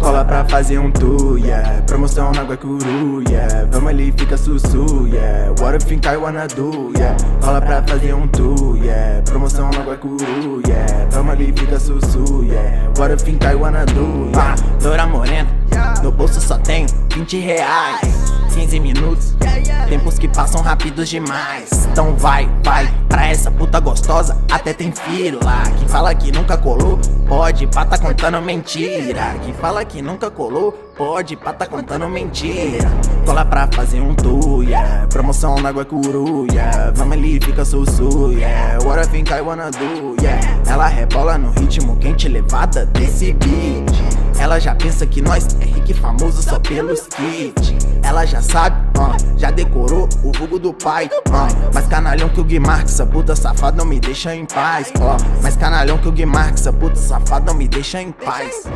Cola pra fazer um tour, yeah. Promoção na Guaicurus, yeah. Vamos ali, fica sussu, yeah. What if you think I wanna do, yeah. Cola pra fazer um tour, yeah. Promoção na Guaicurus, yeah. Vamos ali, fica sussu, yeah. What if you think I wanna do, yeah. Loura morena, no bolso só tenho R$20, 15 minutos, tempos que passam rápidos demais. Então vai, pra essa puta gostosa até tem fila. Quem fala que nunca colou, pode pá tá contando mentira. Quem fala que nunca colou, pode pá tá contando mentira. Cola pra fazer um tour, yeah. Promoção na Guaicurus, yeah. Vamos ali, fica sussu, yeah. What I think I wanna do, yeah. Ela rebola no ritmo quente, levada desse beat. Ela já pensa que nós é rico e famoso só pelos kits. Ela já sabe, já decorou o vulgo do pai, mais canalhão que o Guimarães, essa puta safada não me deixa em paz, mais canalhão que o Guimarães, essa puta safada não me deixa em paz.